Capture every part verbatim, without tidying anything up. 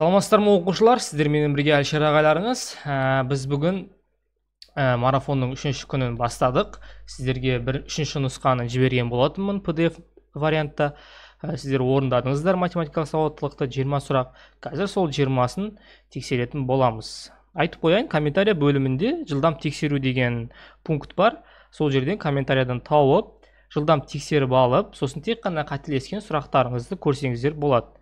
Salamaçlarma oquşlar, sizler benim birge Alişer ağalarınız. Biz bugün marafonun üçüncü günün bastadık. Sizlerge bir üçüncü nuskanı jibergen bolatımın P D F variantta. Sizler orundadınızlar matematikal savatlılıkta yirmi sorak. Kazir sol yirmisini tekseretin bolamız. Aytıp koyayın, komentariya bölümünde jıldam tekseru degen punkt bar. Sol yerden komentariyadan tauıp, jıldam tekserip alıp, sosun tek qana qatilesken soraktarınızdı korsengizler bolat.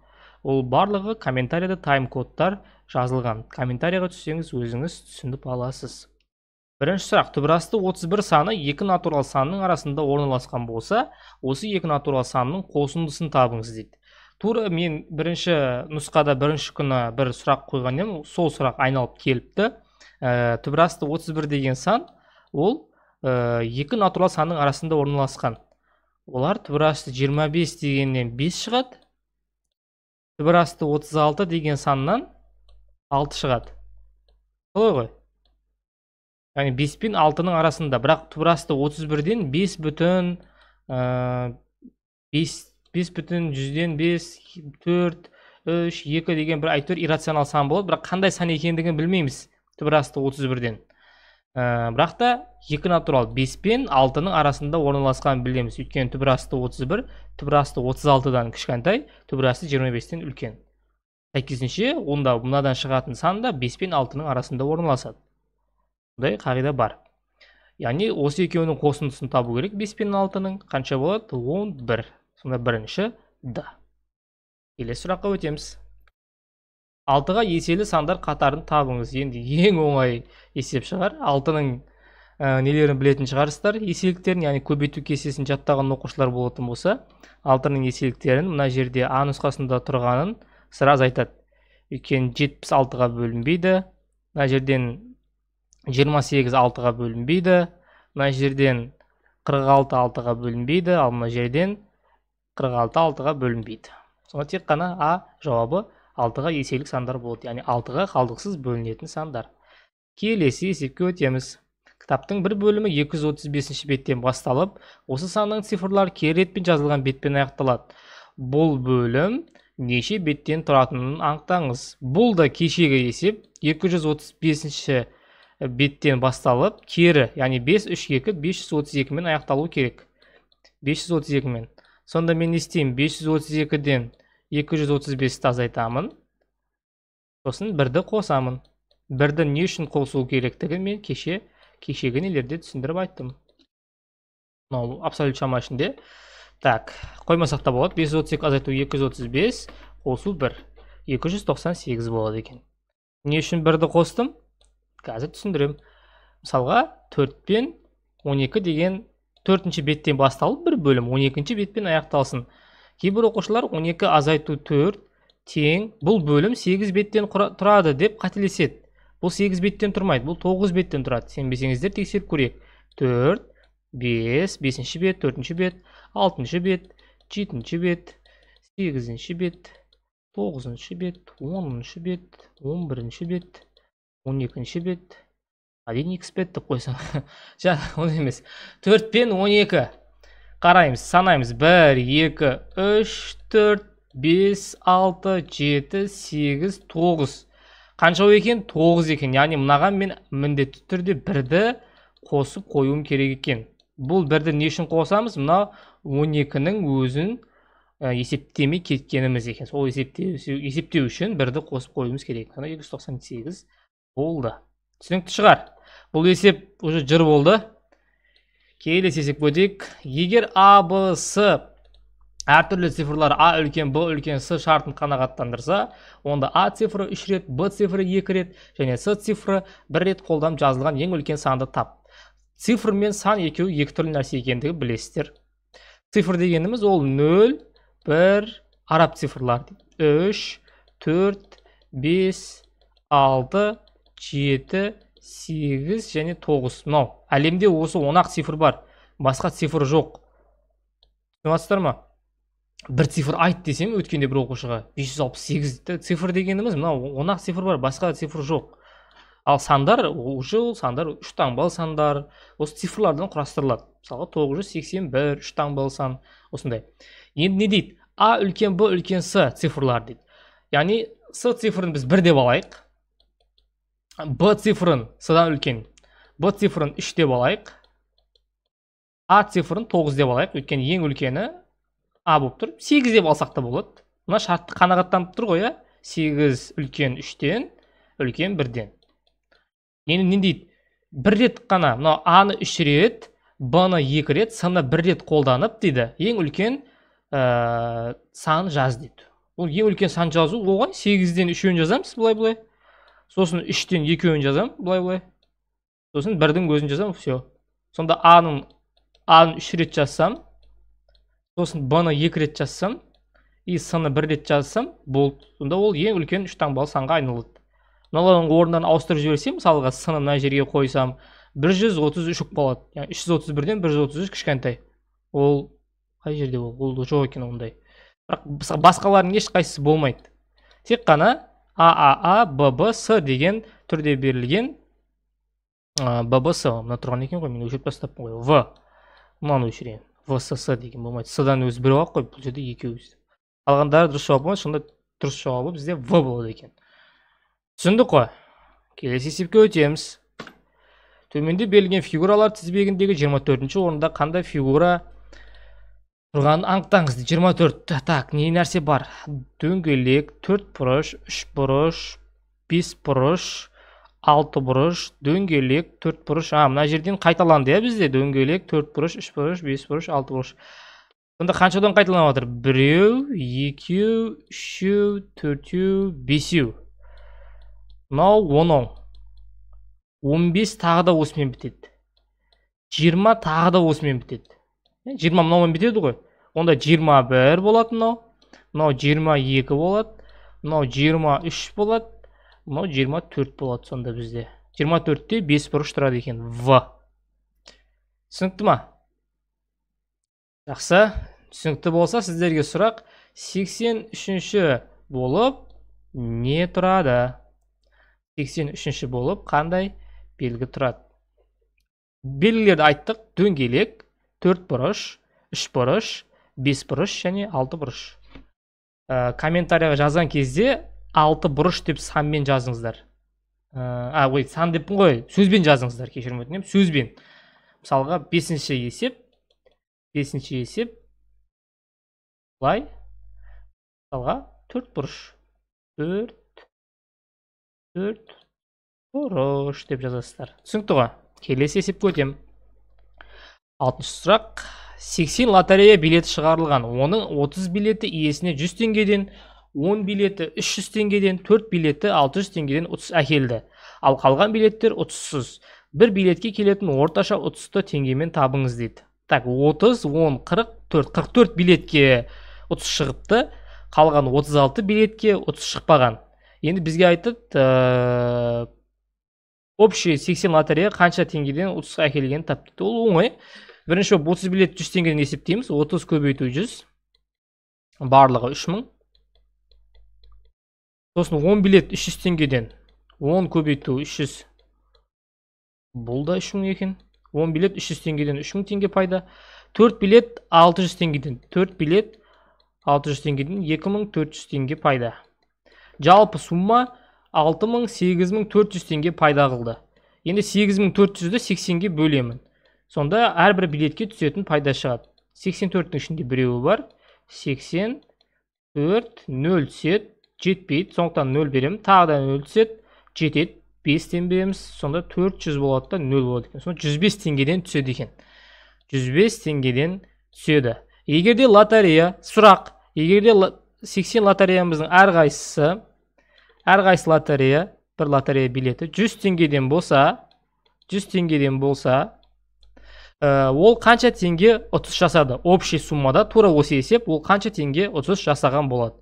Ол барлығы комментарияда тайм-кодтар жазылған. Комментарияға түссеңіз, өзіңіз түсіндіп аласыз. Бірінші сұрақ. Түбірасты отыз бір саны екі натурал санының арасында орналасқан болса, осы екі натурал санының қосындысын табыңыз дейді. Тура мен бірінші нұсқада бірінші күні бір сұрақ қойған едім, сол сұрақ айналып келіпті. Түбірасты отыз бір деген сан, ол екі натурал санның арасында орналасқан. Олар түбірасты жиырма бес дегеннен бес шығады. Түбірасты отыз алты деген саннан алты шығады. Солай ғой. Яғни бес пен алтының арасында, бірақ түбірасты отыз бірден бес бүтін бес бүтін жүзден бес, төрт, үш, екі деген бір әйтеуір иррационал сан болады, бірақ қандай сан екендігін білмейміз түбірасты отыз бірден. Бірақ та екі натурал бес пен алтының арасында орналасқан білеміз. Өйткені түбірасты отыз бір, түбірасты отыз алтыдан кішкентай, түбірасты жиырма бестен үлкен. Сәйкесінше, онда мынадан шығатын санда бес пен алтының арасында орналасады. Бұндай қағида бар. Яғни осы екеуінің қосындысын табу керек. бес пен алтының қанша болады? он бір. Сонда бірінші да. Келесі сұраққа өтеміз. алтыға еселі сандар қатарын табыңыз. Енді ең оңай есеп шығар. алтының нелерін білетін шығарсыздар. Еселіктерін, яғни көбейту кестесін жаттаған оқушылар болатын болса, алтының еселіктерін мына жерде А нұсқасында тұрғанын сразу айтады. Өйткені жетпіс алтыға бөлінбейді. Мына жерден жиырма сегіз алтыға бөлінбейді. Мына жерден қырық алты алтыға бөлінбейді. Ал мына жерден қырық алты алтыға бөлінбейді. Сонда тек қана А жауабы алтыға еселік сандар болды. Яғни алтыға қалдықсыз бөлінетін сандар. Келесі есепке өтеміз. Кітаптың бір бөлімі екі жүз отыз бесінші беттен басталып, осы санның цифрлар кері ретпен жазылған бетпен аяқталады. Бұл бөлім неше беттен тұратынын анықтаңыз. Бұл да кешегі есеп екі жүз отыз бесінші беттен басталып, кері, яғни бес жүз отыз екі бес жүз отыз екімен аяқталу керек. бес жүз отыз екімен. Сонда мен істеймін бес жүз отыз екіден екі жүз отыз бесті азайтамын. Сосын бірді қосамын. Бірді не үшін қосу керектігін мен кеше кешегі нелерде түсіндіріп айттым. Мынау абсолют шама ішінде. Так, қоймасақ та болады. бес жүз отыз екі азайту екі жүз отыз бес, қосу бір. екі жүз тоқсан сегіз болады екен. Не үшін бірді қостым? Қазір түсіндірем. Мысалға төрт пен он екі деген төртінші беттен басталып бір бөлім он екінші бетпен аяқталсын. Кейбір оқушылар он екі азайту төрт тең бұл бөлім сегіз беттен тұрады деп қателеседі. Бұл сегіз беттен тұрмайды, бұл тоғыз беттен тұрады. Сенбесеңіздер тексеріп көрейік. төрт, бес, бесінші бет, төртінші бет, алтыншы бет, жетінші бет, сегізінші бет, тоғызыншы бет, оныншы бет, он бірінші бет, он екінші бет. Әден екі бетті қойсам. Оны емес. төрт пен он екі. Қараймыз, санаймыз. бір, екі, үш, төрт, бес, алты, жеті, сегіз, тоғыз. Қанша екен? тоғыз екен. Яғни мынаған мен міндетті түрде бірді қосып қоюым керек екен. Бұл бірді не үшін қосамыз? Мына он екінің өзін есептемей кеткеніміз екен. Сол есептеу үшін бірді қосып қоюымыз керек. Яғни екі жүз тоқсан сегіз болды. Түсінікті шығар. Бұл есеп уже жыр болды. Келесі есеп өтейік. Егер А, Б, С әртүрлі цифрлар А үлкен, Б үлкен, С шартын қанағаттандырса, онда А цифры үш рет, Б цифры екі рет және С цифры бір рет қолдан жазылған ең үлкен санды тап. Цифр мен сан екеуі екі түрлі нәрсе екендігі білесіздер. Цифр дегеніміз ол нөл, бір, араб цифрлар үш, төрт, бес, алты, жеті, сегіз және тоғыз. Мынау әлемде осы он ақ цифр бар, басқа цифр жоқ. Түсінесіздер ме? Бір цифр айт десем, өткенде бір оқушыға бес жүз алпыс сегіз цифр дегеніміз мынау он ақ цифр бар, басқа цифр жоқ. Ал сандар, ол сандар үш таңбалы сандар, осы цифрлардан құрастырылады. Мысалы тоғыз жүз сексен бір, үш таңбалы сан, осындай. Енді не дейді? А үлкен, Б үлкен, С цифрлар дейді. Яғни Sot sıfırını biz bir deb alayık. B sıfırın sıdan ülken. B sıfırın üç deb alayık. A sıfırın to'qqiz deb alayık. Ötken en ülkeni A bo'lib turib. sekiz deb alsaq da bo'ladi. Buna şartı qanoatlanib turib qo'ya. sekiz ülken üçten, ülken birden. Yani ne deydi? bir ret qana, mana A'ni üç ret, B'ni iki ret, C'ni bir ret qo'llanib deydi. En ülken ıı, san jaz deydi. Bu en ülken san jazuv bo'lgan. sekizden üç o'yin jazamiz bulay-bulay. Sosun üçten iki o'yin jazam bulay-bulay. Sosun birden o'zini jazam, всё. Sonda A'ni A'ni üç ret jazsam, sosun B'ni iki ret jazsam, и саны bir рет жазсам, болды. Сонда ол ең үлкен үш таңбалы санға айналады. Мыналардың орнынан ауыстырып жіберсем, мысалға сыны мына жерге қойсам, бір жүз отыз үш болады. Яғни үш жүз отыз бірден бір жүз отыз үш кішкентай. Ол қай жерде ол? Ол жоқ екен ондай. Бірақ басқалардың ешқайсысы болмайды. Тек қана а а а, бэ бэ эс деген түрде берілген бэ бэ эс мына тұрған екен ғой, мен өшіріп тастаппын ғой. В. Мынаны өшірейін. вэ эс эс деген болмайды. С-дан өзі бір қойып, бұл жерде екі. Алғандары дұрыс жауап болмайды, сонда дұрыс жауабы бізде В болады екен. Түсіндік қой? Келесі есепке өтеміз. Төменде берілген фигуралар тізбегіндегі жиырма төртінші орында қандай фигура тұрғанын анықтаңыз. жиырма төрт. Так, не нәрсе бар? Дөңгелек, төрт бұрыш, үш бұрыш, бес бұрыш, алты бұрыш, дөңгелек, төрт бұрыш. А, мына жерден қайталанды я бізде. Дөңгелек, төрт бұрыш, үш бұрыш, бес бұрыш, алты бұрыш. Сонда қаншадан қайталанып жатыр? Біреу, екеу, үшеу, төртеу, бесеу. Мынау он, он бес тағы да осымен бітеді. жиырма тағы да осымен бітеді. жиырма мынаумен бітеді ғой. Онда жиырма бір болады мынау. Мынау жиырма екі болады. Мынау жиырма үш болады. Мынау жиырма төрт болады сонда бізде. жиырма төртте бес бұрыш тұрады екен. В. Түсінікті ма? Жақсы, түсінікті болса сіздерге сұрақ сексен үшінші болып не тұрады? сексен үшінші болып қандай белгі тұрады? Белгілерді айттық. Дөңгелек, төрт бұрыш, үш бұрыш, бес бұрыш және алты бұрыш. Ә, комментарияға жазған кезде алты бұрыш деп санмен жазыңыздар. Ә, ой, сан деп қой, сөзбен жазыңыздар, кешірім өтінем, сөзбен. Мысалға бесінші есеп бесінші есеп былай мысалға төрт бұрыш төрт төрт бұрыш деп жазасыздар. Түсінікті ғой? Келесі есепке өтем. алтыншы сұрақ. сексен лотерея билеті шығарылған. Оның отыз билеті иесіне жүз теңгеден, он билеті үш жүз теңгеден, төрт билеті алты жүз теңгеден ұтыс әкелді. Ал қалған билеттер ұтыссыз. Бір билетке келетін орташа ұтысты теңгемен табыңыз дейді. Так, отыз, он, қырық төрт, қырық төрт билетке отыз шығыпты, қалған отыз алты билетке отыз шықпаған. Енді бізге айтып, общий сексен лотерея қанша теңгеден отыз әкелген тапты. Ол оңай. Бірінші отыз билет жүз теңгеден есептейміз. отыз көбейту жүз. Барлығы үш мың. Сосын он билет үш жүз теңгеден. он көбейту үш жүз. Бұл да үш мың екен. он билет үш жүз теңгеден үш мың теңге пайда. төрт билет алты жүз теңгеден. төрт билет алты жүз теңгеден екі мың төрт жүз теңге пайда. Жалпы сумма алты мың сегіз мың төрт жүз теңге пайда қылды. Енді сегіз мың төрт жүзді сексенге бөлемін. Сонда әрбір билетке түсетін пайда шығады. сексен төрттің ішінде біреуі бар. сексен төрт нөл түседі, жетпейді. Сондықтан нөл беремін. Тағы да нөл түседі, жетеді. бестен береміз, сонда төрт жүз болады да нөл болады екен. Сонда жүз бес теңгеден түседі екен. жүз бес теңгеден түседі. Егерде лотерея, сұрақ, егерде сексен лотереямыздың әрқайсысы, әрқайсы лотерея, бір лотерея билеті жүз теңгеден болса, жүз теңгеден болса, ол қанша теңге ұтыс жасады? Общий суммада тура осы есеп, ол қанша теңге ұтыс жасаған болады?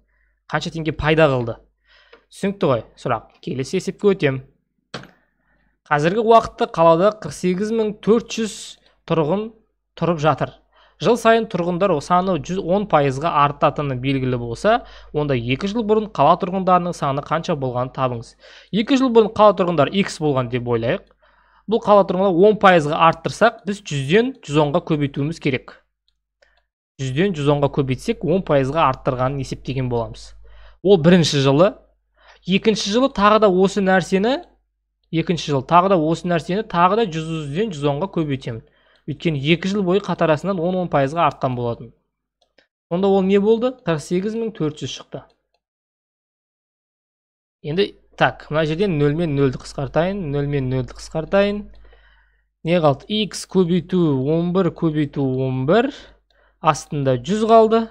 Қанша теңге пайда қылды? Түсінікті ғой, сұрақ. Келесі есепке өтем. Қазіргі уақытта қалада қырық сегіз мың төрт жүз тұрғын тұрып жатыр. Жыл сайын тұрғындар саны жүз он пайызға артатыны белгілі болса, онда екі жыл бұрын қала тұрғындарының саны қанша болғанын табыңыз. екі жыл бұрын қала тұрғындар X болған деп ойлайық. Бұл қала тұрғындар он пайызға арттырсақ, біз жүзден жүз онға көбейтуіміз керек. жүзден жүз онға көбейтсек, он пайызға арттырғанын есептеген боламыз. Ол бірінші жылы Екінші жылы тағы да осы нәрсені, екінші жыл тағы да осы нәрсені тағы да жүз-жүзден жүз онға көбейтемін. Өйткені екі жыл бойы қатарасынан он-он пайызға артқан болатын. Сонда ол не болды? қырық сегіз мың төрт жүз шықты. Енді так, мына жерден нөлмен нөлді қысқартайын, нөлмен нөлді қысқартайын. Не қалды? X көбейту он бір көбейту он бір астында жүз қалды.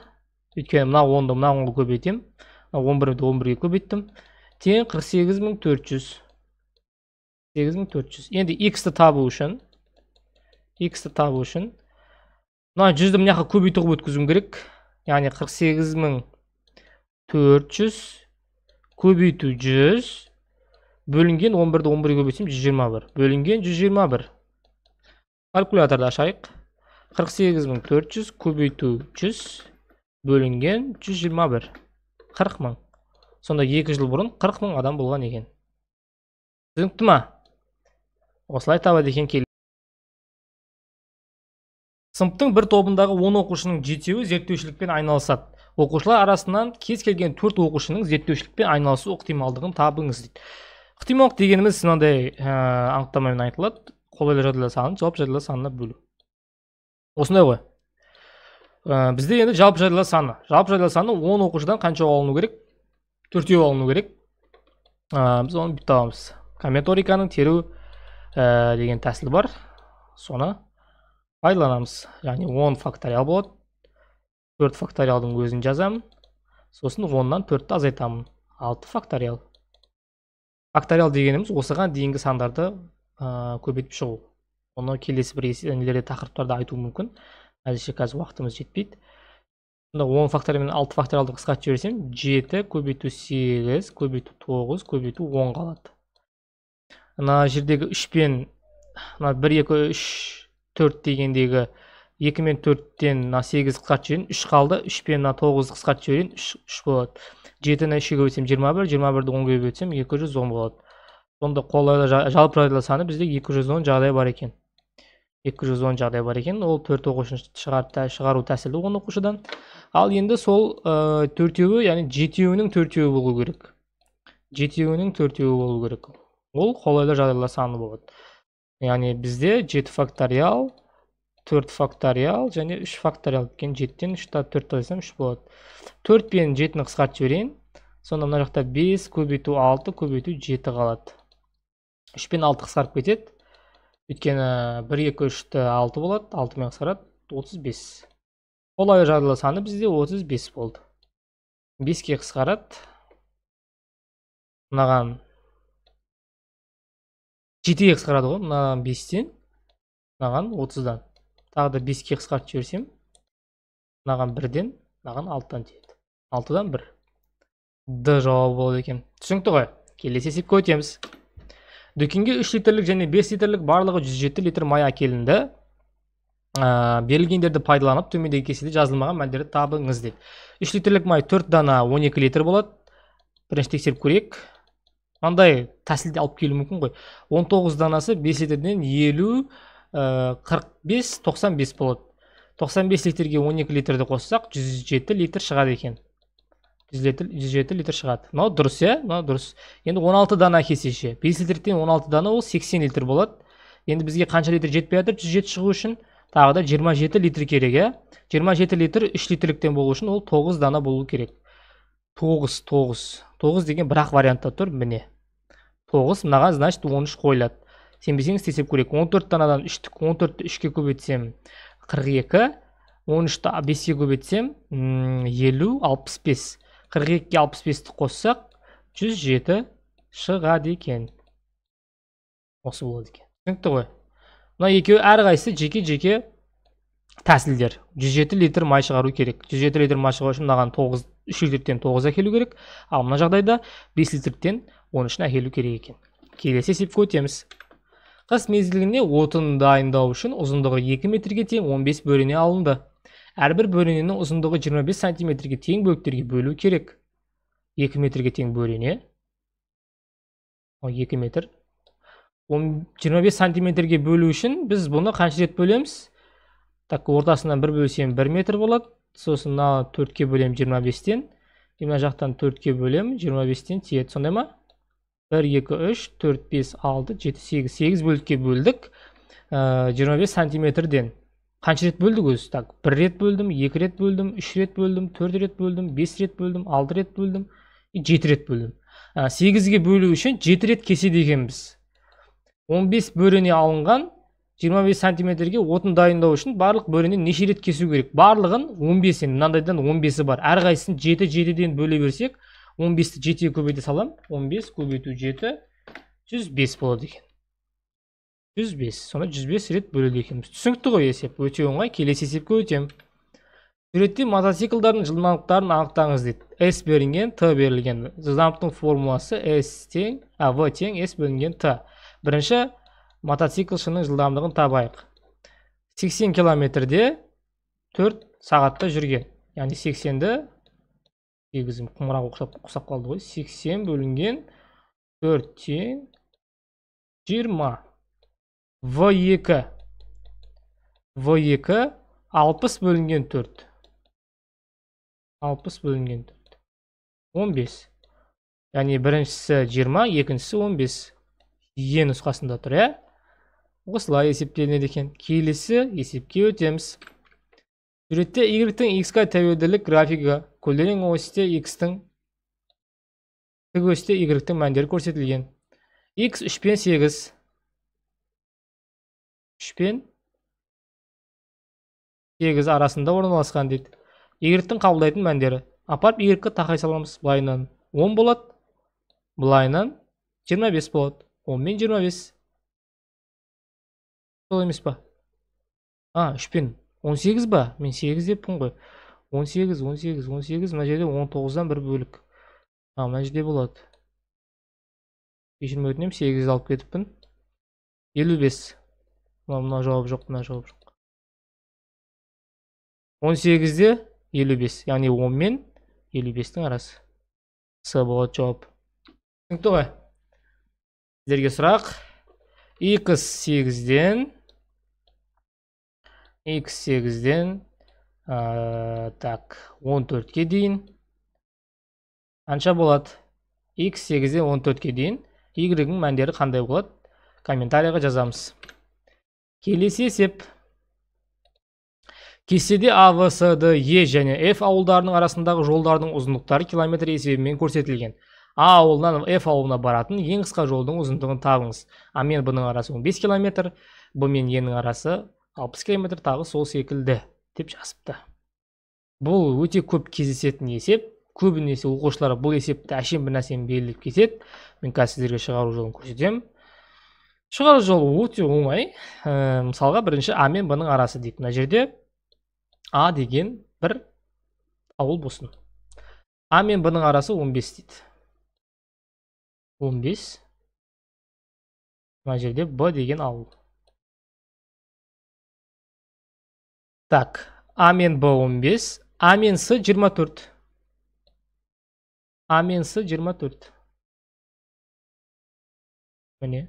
Өйткені мына онды мына онға көбейтем. он бірді он бірге көбейттім. Тең қырық сегіз мың төрт жүз. Енді x-ті табу үшін, x-ті табу үшін, мына жүзді мынаққа көбейтіп өткізуім керек. Яғни қырық сегіз мың төрт жүз көбейту жүз бөлінген он бірді он бірге көбейтсем жүз жиырма бір. Бөлінген жүз жиырма бір. Калькуляторды ашайық. қырық сегіз мың төрт жүз көбейту жүз бөлінген жүз жиырма бір. қырық мың. Сонда екі жыл бұрын қырық мың адам болған екен. Түсінікті ма? Осылай табады екен келесі. Сыныптың бір тобындағы он оқушының жетеуі зерттеушілікпен айналысады. Оқушылар арасынан кез келген төрт оқушының зерттеушілікпен айналысу ықтималдығын табыңыз дейді. Ықтималдық дегеніміз мынандай анықтамамен айтылады. Қолайлы жадылар санын жалпы жадылар санына бөлу. Осындай ғой. Бізде енді жалпы жадылар саны. Жалпы жадылар саны он оқушыдан қанша алыну керек? төртеу алыну керек. Біз оны бүйтіп аламыз. Комметориканың теру деген тәсілі бар. Соны пайдаланамыз. Яғни он факториал болады. төрт факториалдың өзін жазамын. Сосын оннан төртті азайтамын. алты факториал. Факториал дегеніміз осыған дейінгі сандарды көбейтіп шығу. Оны келесі бір нелерде тақырыптарда айту мүмкін. Әзірше қазір уақытымыз жетпейді. он факториалмен алты факториалды қысқартып жіберсем, жеті көбейту сегіз, көбейту тоғыз, көбейту он қалады. Мына жердегі үшпен мына бір екі үш төрт дегендегі екі мен төрттен мына сегіз қысқартып жіберген, үш қалды. үшпен мына тоғыз қысқартып жіберген, үш болады. жетіні үшке бөлсем жиырма бір, жиырма бірді онға бөлсем екі жүз он болады. Сонда қолайлы жалпы жадылар саны бізде екі жүз он жағдай бар екен. екі жүз он жағдай бар екен. Ол төрт оқушыны шығару тәсілі он оқушыдан. Ал енді сол төртеуі, яғни жетеуінің төртеуі болу керек. жетеуінің төртеуі болу керек. Ол қолайлы жағдайлар саны болады. Яғни бізде жеті факториал, төрт факториал және үш факториал екен. жетіден үштен төртті алсам үш болады. төрт пен жетіні қысқартып жіберейін. Сонда мына жақта бес көбейту алты көбейту жеті қалады. үш пен алты қысқарып кетеді. Өйткені бір екі үш алты болады, алтымен қысқарады, отыз бес. Қолайлы жадылар саны бізде отыз бес болды. беске қысқарады. Мынаған жетіге қысқарады ғой, мынаған бестен, мынаған отыздан. Тағы да беске қысқартып жіберсем, мынаған бірден, мынаған алтыдан тиеді. алтыдан бір. Д жауабы болады екен. Түсінікті ғой. Келесі есепке өтеміз. Дүкенге үш литрлік және бес литрлік барлығы жүз жеті литр май әкелінді. Берілгендерді пайдаланып, төмендегі кестеде жазылмаған мәндерді табыңыз деп. үш литрлік май төрт дана он екі литр болады. Бірінші тексеріп көрейік. Андай тәсілді алып келу мүмкін ғой. он тоғыз данасы бес литрден елу, қырық бес, тоқсан бес болады. тоқсан бес литрге он екі литрді қоссақ, жүз жеті литр шығады екен. жүз жеті литр шығады. Мынау дұрыс, иә? Мынау дұрыс. Енді он алты дана кесеші. бес литрден он алты дана ол сексен литр болады. Енді бізге қанша литр жетпей жатыр? жүз жеті шығу үшін тағы да жиырма жеті литр керек, иә? жиырма жеті литр үш лирліктен болу үшін ол тоғыз дана болу керек. тоғыз, тоғыз. тоғыз деген бірақ вариантта тұр, міне. тоғыз мынаға значит он үш қойылады. Сенбесеңіз тесеп көрейік. он төрт данадан он төртті үшке көбейтсем қырық екі, он үшті беске көбейтсем елу, алпыс бес. қырық екіге алпыс бесті қоссақ, жүз жеті шығады екен. Осы болады екен. Түсінікті ғой. Мына екеуі әрқайсысы жеке-жеке тәсілдер. жүз жеті литр май шығару керек. жүз жеті литр май шығару үшін мынаған үш литрден тоғыз әкелу керек. Ал мына жағдайда бес литрден он үшін әкелу керек екен. Келесі есепке өтеміз. Қыс мезгіліне отын дайындау үшін ұзындығы екі метрге тең он бес бөрене алынды. Әрбір бөрененің ұзындығы жиырма бес сантиметрге тең бөліктерге бөлу керек. екі метрге тең бөрене. екі метр. жиырма бес сантиметрге бөлу үшін біз бұны қанша рет бөлеміз? Так, ортасынан бір бөлсем бір метр болады. Сосын төртке бөлем жиырма бестен. Demak jaqdan to'rt ga bo'lamiz. yigirma besh dan yedi so'ndami? bir, ikki, uch, to'rt, besh, olti, yetti, sekiz, sekiz bo'libga bo'ldik. yigirma besh santimetrdan qancha ret bo'ldik o'zi? Tak, bir ret bo'ldim, ikki ret bo'ldim, uch ret bo'ldim, to'rt ret bo'ldim, besh ret bo'ldim, olti ret bo'ldim, yetti ret bo'ldim. sekiz ga bo'lish uchun yetti ret kesadi ekanmiz. o'n besh bo'rini olingan yigirma besh santimetrga o'tin tayinlash uchun barliq bo'rini necha ret kesish kerak? Barlig'ini o'n besh dan, bundaydan o'n beshi bor. Har qaysini yetti yetti dan bo'la bersak, o'n besh ni yetti ga ko'paytib salam, o'n besh ko'paytib yetti yuz besh bo'ladi ekan. yuz besh. Sonra yuz besh ret bo'ladi ekanmiz. Tushunibdi qo'y hisob. O'ta o'ng'ay, kelasi hisobga o'tamiz. Suratda mototsikllarning jilmanliqlarini aniqtangiz deydi. S berilgan, T berilgan. Jilmanliqning formulasi S teng, a V teng S bo'lingan T. Birinchi mototsikl shishining jildamligini tabayıq. seksen kilometrde to'rt saatda yurgan. Yani seksende sekiz kumrağı oqsab kaldı qo'y. seksen bölüngen to'rt teng yigirma. V ikki. V ikki oltmish bölüngen to'rt. oltmish bölüngen to'rt. o'n besh. Yani birincisi yigirma, ikincisi o'n besh. Y nusxasında tur ya. O'shlay hisoblanadi ekan. Kelisi hisobga o'tamiz. Suratda y ning x ga tavadillik grafiki, ko'lning o'sida x ning tegishida y ning manzili ko'rsatilgan. X uch nuqta sekiz. uch nuqta sekiz arasında o'rinlashgan deydi. Y ning qabullaydigan manzili. Aparat y ga taqay solamiz. Bulaydan o'n bo'ladi. Bulaydan yigirma besh bo'ladi. o'n bin yigirma besh. Sol emas ba? Ha, uch bin. o'n sekiz ba? Men sekiz debdim qo'y. o'n sekiz, o'n sekiz, o'n sekiz, mana yerda o'n to'qqizdan bir bo'lik. Ha, mana yerda bo'ladi. besh ni o'tdim, sekiz olib ketibdim. elli besh. Mana javob yo'q, mana javob yo'q. o'n sekiz da elli besh, ya'ni o'n men elli besh ning arasi. C bo'ladi javob. To'g'ri. Sizlarga so'roq x sekiz dan x sekiz dan tak o'n to'rt ga deyin. Ancha bo'ladi. x sekiz dan o'n to'rt ga deyin. Y ning manzili qanday bo'ladi? Kommentariyaga yozamiz. Kelasi hisob. Kesede A, V, S, D, E және F ауылдарының арасындағы жолдардың ұзындықтары kilometr есебімен көрсетілген. A avulundan F avuluna baratın en kısa yolun uzunluğunu tağınız. A men bunun arası o'n besh kilometr, bu men y'nin arası oltmish kilometr tağı sol sekildi. Dep jasıptı. Bu öte köp kezesetini esep. Köbünesi o'quvchilar bu esepte aşem bir narsani belirlep keset. Men hozir sizlarga chiqaruv yo'lini ko'rsatam. Chiqaruv yo'li o'ta o'ng'ay. Misalga birinchi A men bunun arası deydi. Mana yerda A degan bir avul bo'lsin. A men bunun arası o'n besh deydi. o'n besh. Mana yerda B degan avul. Tak, A men B o'n besh, A men C yigirma to'rt. A men C yigirma to'rt. Mana.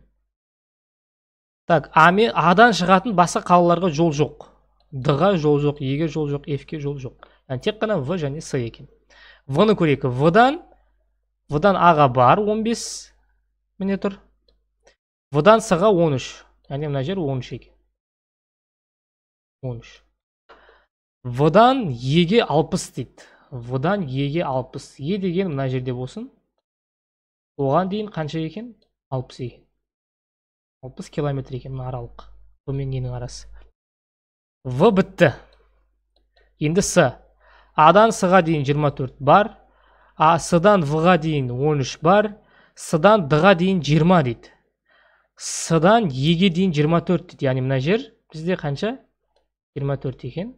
Tak, A men A'dan chiqadigan boshqa qallarga yo'l yo'q. D ga yo'l yo'q, E ga yo'l yo'q, F ga yo'l yo'q. Ya'ni tek qana V va C ekan. V ni ko'raylik. V dan V'dan A'ga bar o'n besh mine tur. V'dan C'ga o'n uch. Yani mana yer o'n uch ekan. o'n uch. V'dan Y'ga oltmish deydi. V'dan Y'ga oltmish. Y degan mana yerda bo'lsin. O'g'an deyin qancha ekan? oltmish ekan. oltmish kilometr ekan mana araliq. Bu menning arasi. V bitti. Endi C. A'dan C'ga deyin yigirma to'rt bar. A C'dan V'ga deyin o'n uch bar, C'dan D'ga deyin yigirma deydi. C'dan Y'ga deyin yigirma to'rt deydi. Ya'ni mana yer bizda qancha? yigirma to'rt ekan.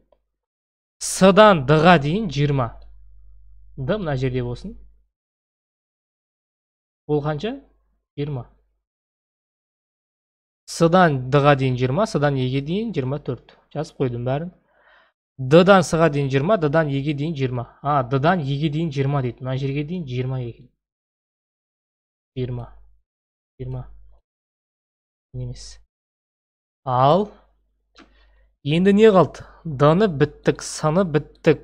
C'dan D'ga deyin yigirma. D mana yerda bo'lsin. Bo'l qancha? yigirma. C'dan D'ga deyin yigirma, C'dan Y'ga deyin yigirma to'rt. Yozib qo'ydim barini. D'dan C'ga deyin yigirma, D'dan Y'ga deyin yigirma. Ha, D'dan Y'ga deyin yigirma deydi. Mana yerga deyin yigirma ekan. yigirma. yigirma. Nemis. Al. Endi ne qaldi? D'ni bittik, C'ni bittik.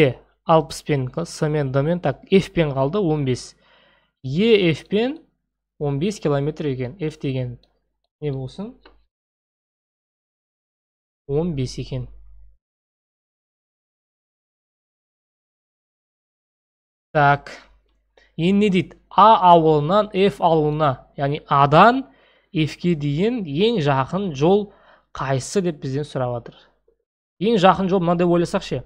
E, алпыс пен смен дмен так f пен қалды он бес. E f пен он бес километр екен. F деген не болсын? он бес екен. Так. Енді не дейді? A ауылынан F ауылына, яғни A'дан F'ке дейін ең жақын жол қайсы деп бізден сұрап жатыр. Ең жақын жол мынандай ойласақ ше.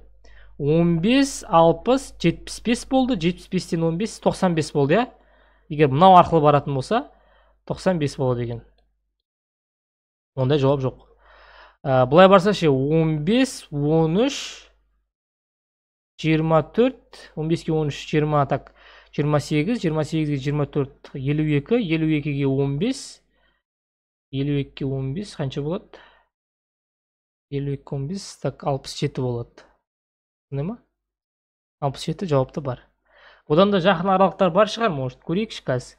он бес алпыс жетпіс бес болды. жетпіс бестен он бес тоқсан бес болды, я? Егер мынау арқылы баратын болса, тоқсан бес болады екен. Ондай жауап жоқ. Ә, былай барса ше, он бес он үш жиырма төрт он беске он үш жиырма так. жиырма сегіз жиырма сегізге жиырма төрт елу екі елу екіге он бес елу екіге он бес қанша болады? елу екі он бес так алпыс жеті болады. Нема? алпыс жеті жауапты бар. Одан да жақын аралықтар бар шығар, может көрейікші қазір.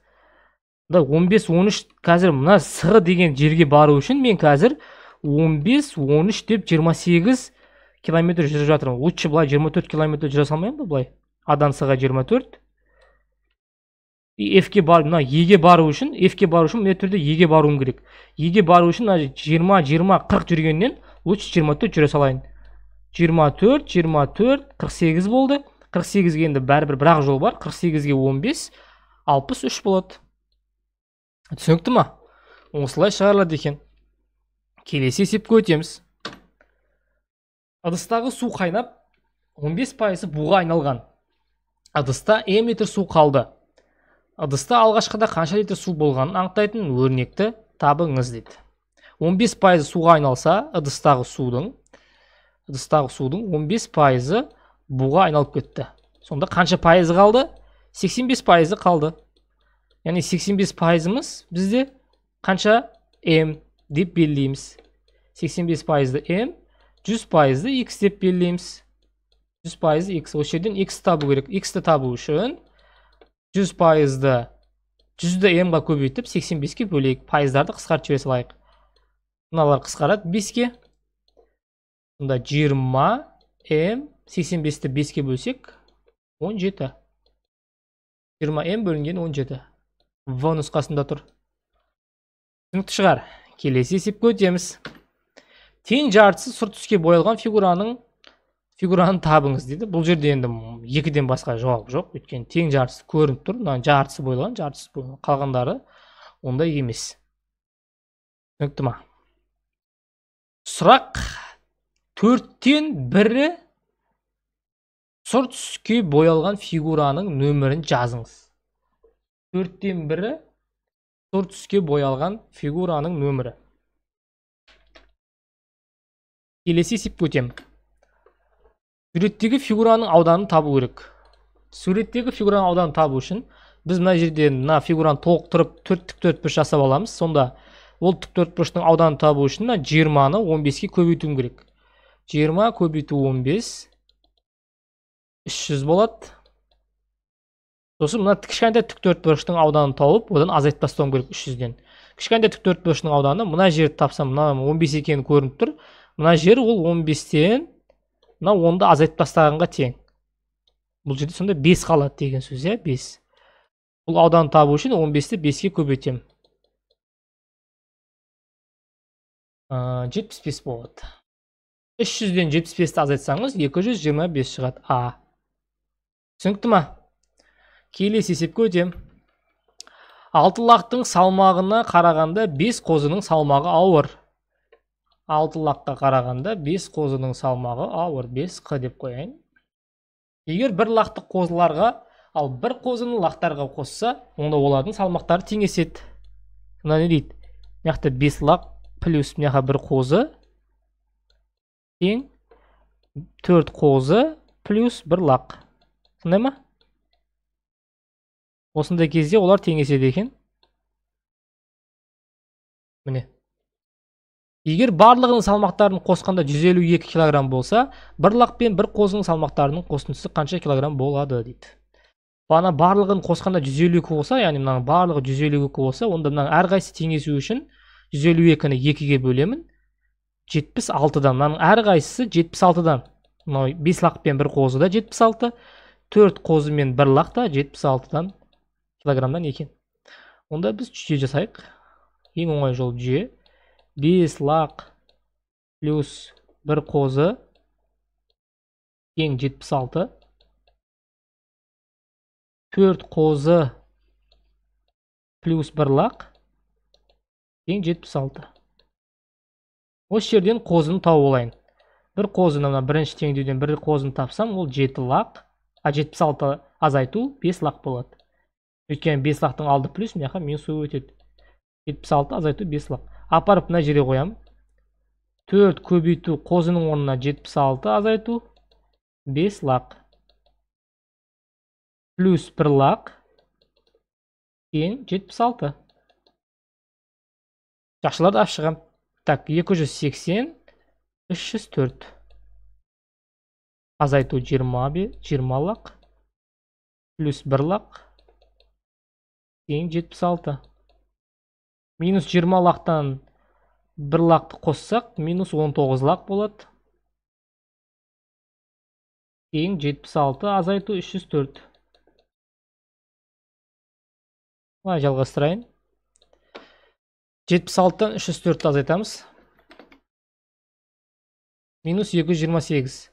Да он бес он үш қазір мына сығы деген жерге бару үшін мен қазір он бес он үш деп жиырма сегіз километр жүріп жатырмын. Лучше былай жиырма төрт километр жүре салмаймын ба былай? Адан сыға жиырма төрт. F'ке барып, мына E'ге бару үшін, F'ке бару үшін мына түрде E'ге баруым керек. E'ге бару үшін мына жиырма жиырма қырық жүргеннен лучше жиырма төрт жүре салайын. жиырма төрт жиырма төрт қырық сегіз болды. қырық сегізге енді бәрібір бірақ жол бар. қырық сегізге он бес алпыс үш болады. Түсінікті ма? Осылай шығарылады екен. Келесі есепке өтеміз. Ыдыстағы су қайнап он бес пайызы буға айналған. Ыдыста бір литр су қалды. Ыдыста алғашқыда қанша литр су болғанын анықтайтын өрнекті табыңыз дейді. он бес пайызы суға айналса, ыдыстағы судың ыдыстағы судың он бес пайызы буға айналып кетті. Сонда қанша пайызы қалды? сексен бес пайызы қалды. Яғни сексен бес пайызымыз бізде қанша m деп белгілейміз. сексен бес пайызды m, жүз пайызды x деп белгілейміз. жүз пайызды x. Осы жерден x табу керек. X-ті табу үшін жүз пайызды жүзді m-ға көбейтіп сексен беске бөлейік. Пайыздарды қысқартып жібере салайық. Мыналар қысқарады беске. Сонда жиырма эм сексен бесті беске бөлсек он жеті. жиырма эм бөлінген он жеті. В нұсқасында тұр. Түсінікті шығар. Келесі есепке өтеміз. Тең жартысы сұр түске боялған фигураның фигураны табыңыз дейді. Бұл жерде енді екіден басқа жауап жоқ. Өйткені тең жартысы көрініп тұр. Мына жартысы боялған, жартысы боялған, қалғандары ондай емес. Түсінікті ма? Сұрақ төрттен бірі сұр түске боялған фигураның нөмірін жазыңыз. төрттен бірі сұр түске боялған фигураның нөмірі. Келесі есепке өтеміз. Суреттегі фигураның ауданын табу керек. Суреттегі фигураның ауданын табу үшін біз мына жерде мына фигураны толықтырып төрттік төртбұрыш жасап аламыз. Сонда ол төрттік төртбұрыштың ауданын табу үшін жиырманы он беске көбейтуім керек. жиырма көбейту он бес үш жүз болады. Сосын мына кішкентай тік төртбұрыштың ауданын тауып, одан азайтып тастауым керек үш жүзден. Кішкентай тік төртбұрыштың ауданы мына жерді тапсам, мына он бес екені көрініп тұр. Мына жер ол он бестен мына онды азайтып тастағанға тең. Бұл жерде сонда бес қалады деген сөз, я, бес. Бұл аудан табу үшін он бесті беске көбейтем. жетпіс бес болады. үш жүзден жетпіс бесті азайтсаңыз екі жүз жиырма бес шығады. А. Түсінікті ма? Келесі есепке өтем. алты лақтың салмағына қарағанда бес қозының салмағы ауыр. алты лаққа қарағанда бес қозының салмағы ауыр. бес қ деп қояйын. Егер бір лақты қозыларға, ал бір қозыны лақтарға қосса, онда олардың салмақтары теңеседі. Мына не дейді? Мынақты бес лақ плюс мынаға бір қозы тең төрт қозы плюс бір лақ. Сондай ма? Осындай кезде олар теңеседі екен. Міне. Егер барлығының салмақтарын қосқанда жүз елу екі килограмм болса, бір лақ пен бір қозының салмақтарының қосындысы қанша килограмм болады дейді. Бана барлығын қосқанда жүз елу екі болса, яғни мынаның барлығы жүз елу екі болса, онда мынаның әрқайсысы теңесу үшін жүз елу екіні екіге бөлемін. жетпіс алтыдан мынаның әрқайсысы жетпіс алтыдан. beş laqpен bir qo'zida жетпіс алты, төрт qo'zimen bir laqda жетпіс алтыдан килограммдан ekan. Onda biz жүйе жасайық. Ең оңай жол жүйе. бес laq плюс bir qo'zi тең жетпіс алты. төрт qo'zi плюс bir laq тең жетпіс алты. Осы жерден қозыны тауып алайын. бір қозыны бірінші теңдеуден бір қозыны тапсам, ол жеті лақ, а жетпіс алты азайту бес лақ болады. Өйткені бес лақтың алды плюс мына жаққа мен суы өтеді. жетпіс алты азайту бес лақ. Апарып мына жерге қоям. төрт көбейту қозының орнына жетпіс алты азайту бес лақ. Плюс бір лақ тең жетпіс алты. Жақшыларды ашығам. Так, екі жүз сексен, үш жүз төрт. Азайту жиырма, жиырма лақ. Плюс бір лақ. Тең жетпіс алты. Минус жиырма лақтан бір лақты қоссақ, минус он тоғыз лақ болады. Тең жетпіс алты, азайту үш жүз төрт. Мына жалғастырайын. жетпіс алтыдан үш жүз төртті азайтамыз. Минус екі жүз жиырма сегіз.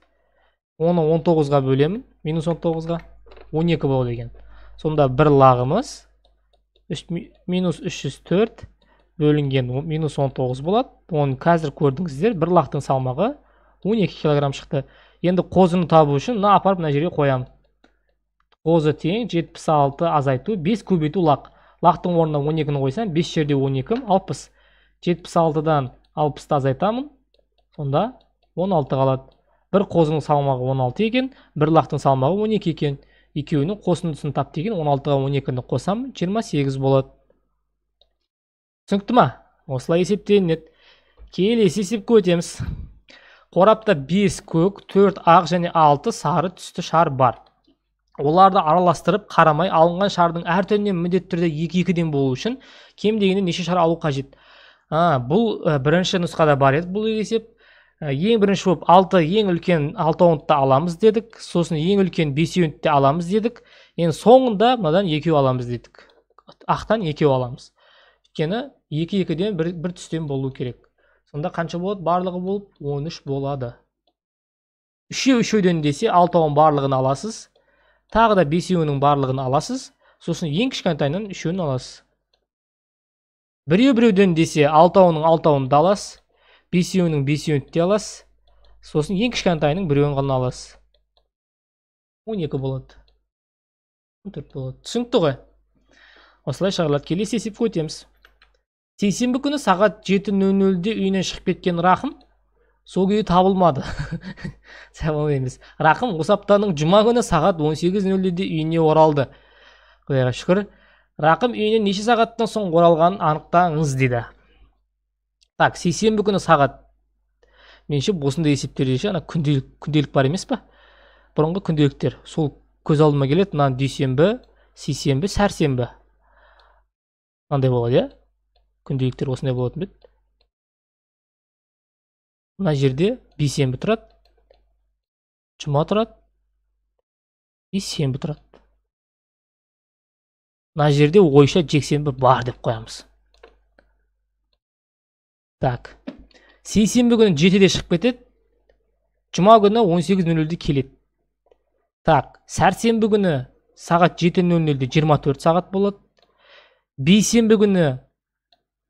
оны он тоғызға бөлемін. Минус он тоғызға он екі болады екен. Сонда бір лағымыз минус үш жүз төрт бөлінген минус он тоғыз болады. Оны қазір көрдіңіздер. бір лақтың салмағы он екі килограмм шықты. Енді қозыны табу үшін мына апарып мына жерге қоямын. Қозы тең жетпіс алты азайту бес көбейту лақ. Лақтың орнына он екіні қойсам, бес жерде он екі, алпыс. жетпіс алтыдан алпысты азайтамын. Сонда он алты қалады. бір қозының салмағы он алты екен, бір лақтың салмағы он екі екен. екеуінің қосындысын тап деген он алтыға он екіні қосам, жиырма сегіз болады. Түсінікті ма? Осылай есептелінеді. Келесі есепке өтеміз. Қорапта бес көк, төрт ақ және алты сары түсті шар бар. Оларды араластырып қарамай алынған шардың әр түрінен міндетті түрде екі екіден болу үшін кем дегенде неше шар алу қажет. А, бұл ә, бірінші нұсқада бар еді бұл есеп. Ә, ең бірінші болып алты ең үлкен алты ондты аламыз дедік. Сосын ең үлкен бес ондты аламыз дедік. Енді соңында мынадан екеу аламыз дедік. Ақтан екеу аламыз. Өйткені екі екіден бір, бір түстен болу керек. Сонда қанша болады? Барлығы болып он үш болады. үшеу үшеуден десе алтауын барлығын аласыз. Тағы да бесеуінің барлығын аласыз. Сосын ең кішкентайынан үшеуін аласыз. Біреу біреуден десе алтауының алтауын да аласыз. Бесеуінің бесеуін де аласыз. Сосын ең кішкентайының біреуін ғана аласыз. он екі болады. он төрт болады. Түсінікті ғой? Осылай шығарылады. Келесі есепке өтеміз. сейсенбі күні сағат жеті нөл нөлде үйінен шығып кеткен Рахым сол күйі табылмады. Табылмады емес. Рахым осы аптаның жұма күні сағат он сегіз нөл нөлде үйіне оралды. Құдайға шүкір. Рахым үйіне неше сағаттан соң оралғанын анықтаңыз дейді. Так, сейсенбі күні сағат. Менше осындай есептер деші, ана күнделік, күнделік бар емес пе? Бұрынғы күнделіктер. Сол көз алдыма келеді, мына дүйсенбі, сейсенбі, сәрсенбі. Мынандай болады, иә? Күнделіктер осындай болатын бе? Мына жерде бейсенбі тұрады, жұма тұрады, бейсенбі тұрады. Мына жерде ойша жексенбі бар деп қоямыз. Так, сейсенбі күні жетіде шығып кетеді, жұма күні он сегіз нөл нөлде келеді. Так, сәрсенбі күні сағат жеті нөл нөлде жиырма төрт сағат болады, бейсенбі күні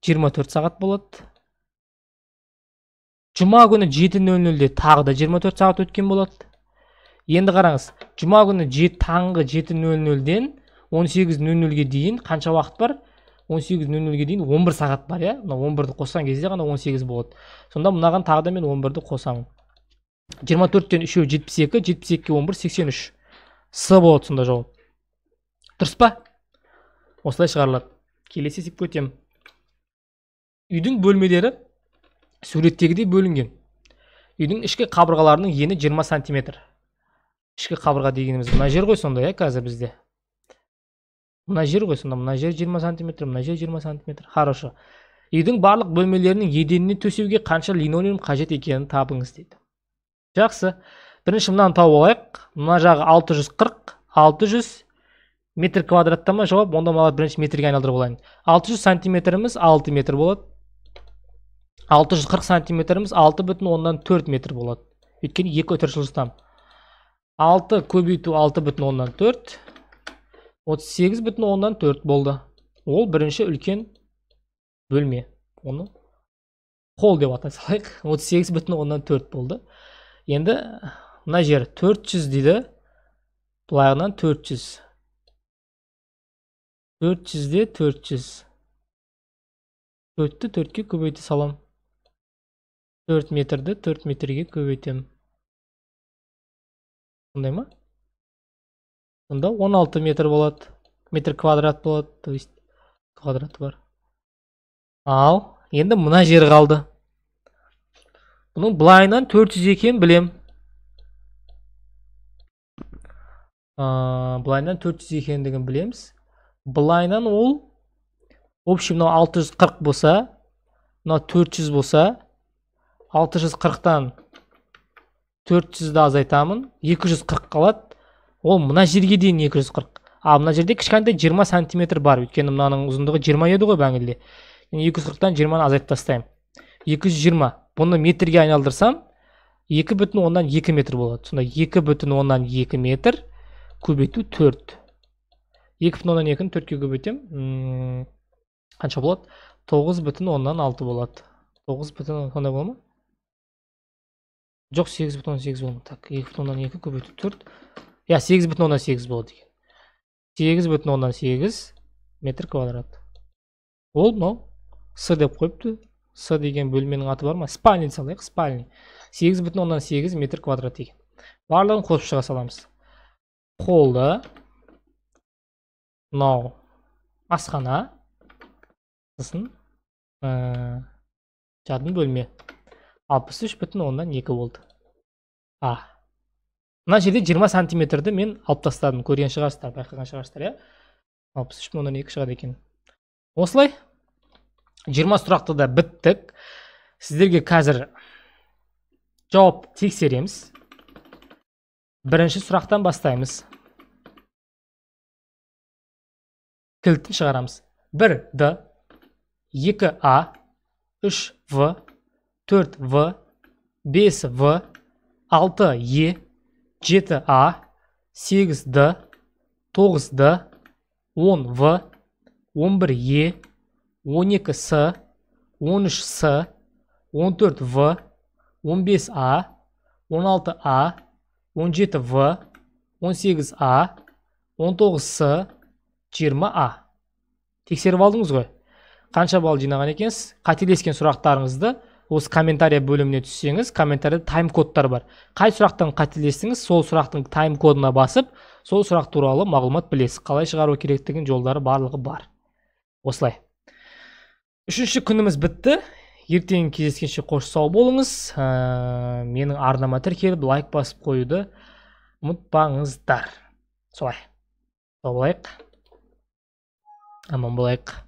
жиырма төрт сағат болады. Жұма күні жеті нөл нөлде тағы да жиырма төрт сағат өткен болады. Енді қараңыз, жұма күні таңғы жеті нөл нөлден он сегіз нөл нөлге дейін қанша уақыт бар? он сегіз нөл нөлге дейін он бір сағат бар, иә? Мына он бірді қосқан кезде ғана он сегіз болады. Сонда мынаған тағы да мен он бірді қосамын. жиырма төрттен үшеу жетпіс екі, жетпіс екіге он бір сексен үш. С болады сонда жауап. Дұрыс па? Осылай шығарылады. Келесі есепке өтемін. Үйдің бөлмелері суреттегідей бөлінген. Үйдің ішкі қабырғаларының ені жиырма сантиметр. Ішкі қабырға дегеніміз мына жер ғой сонда, иә, қазір бізде. Мына жер ғой сонда, мына жер жиырма сантиметр, мына жер жиырма сантиметр. Хорошо. Үйдің барлық бөлмелерінің еденіне төсеуге қанша линолеум қажет екенін табыңыз дейді. Жақсы. Birinci bundan tavuk olarak mınajağı altı yüz kırk altı yüz metr kvadratta mı cevap? Onda mala birinci metrge aynaldır olayın. altı yüz santimetrimiz altı metr boladı. altı yüz kırk santimetrimiz altı butun ondan dört metr boladı. Ötkeni iki ötürüşüz tam. altı köbüytü altı butun ondan dört. otuz sekiz butun ondan dört boldu. Ol birinci ülken bölme. Onu kol dep atasak otuz sekiz butun ondan dört boldu. Endi mına yer dört yüz dedi. Bulardan dört yüz. dört yüzde dört yüz. dörtte dörtke köbeyte salam. dört metrde dört metrge köbeytem. Bunday mı? Bunda on altı metr boladı. Metr kvadrat boladı, to есть kvadrat var. Al, endi mına yer kaldı. Bunun bulayından dört yüz ekenin bilem. Aa, bulayından dört yüz ekenligini bilemiz. Bulayından ol общем altı yüz kırk bolsa, dört yüz bolsa, altı yüz kırk'tan dört yüz'de azaytamın, iki yüz kırk kalat. Ol mına жерге дейін екі жүз қырық. А мына жерде кішкентай жиырма сантиметр бар. Өйткені мынаның ұзындығы жиырма еді ғой бәңгілде. екі жүз қырықтан жиырманы азайтып тастаймын. екі жүз жиырма. Bunu metrge айналдырсам, екі бүтін оннан екі метр болады. Сонда екі бүтін оннан екі метр көбейту төрт. екі бүтін оннан екіні төртке көбейтем. Қанша болады? тоғыз бүтін оннан алты болады. тоғыз бүтін оннан қандай болма? Жоқ, сегіз бүтін оннан сегіз болма. Так, екі бүтін оннан екі көбейту төрт. Ya сегіз бүтін оннан сегіз болады екен. сегіз бүтін оннан сегіз метр квадрат. Ол мынау С деп қойыпты. С деген бөлменің аты бар ма? Спальный салайық, спальный. сегіз бүтін оннан сегіз метр квадрат екен. Барлығын қосып шыға саламыз. Қолда мынау асхана сосын э жатын бөлме алпыс үш бүтін оннан екі болды. А мына жерде жиырма сантиметрді мен алып тастадым. Көрген шығарсыздар, байқаған шығарсыздар, я? алпыс үш бүтін оннан екі шығады екен. Осылай жиырма сұрақты да біттік. Сіздерге қазір жауап тексереміз. Бірінші сұрақтан бастаймыз. Кілтін шығарамыз. бір Д, екі А, үш В, төрт В, бес В, алты Е, жеті А, сегіз Д, тоғыз Д, он В, он бір Е, он екі С, он үш С, он төрт В, он бес А, он алты А, он жеті В, он сегіз А, он тоғыз С, жиырма А. Тексеріп алдыңыз ғой. Қанша балл жинаған екенсіз? Қателескен сұрақтарыңызды осы комментария бөліміне түссеңіз, комментарияда тайм кодтар бар. Қай сұрақтан қателестіңіз, сол сұрақтың тайм кодына басып, сол сұрақ туралы мағлұмат білесіз. Қалай шығару керектігін жолдары барлығы бар. Осылай. Үшінші күніміз бітті. Ертең кездескенше қош сау болыңыз. Ә, менің арнама тіркеліп, лайк басып қоюды ұмытпаңыздар. Солай. Сау болайық. Аман болайық.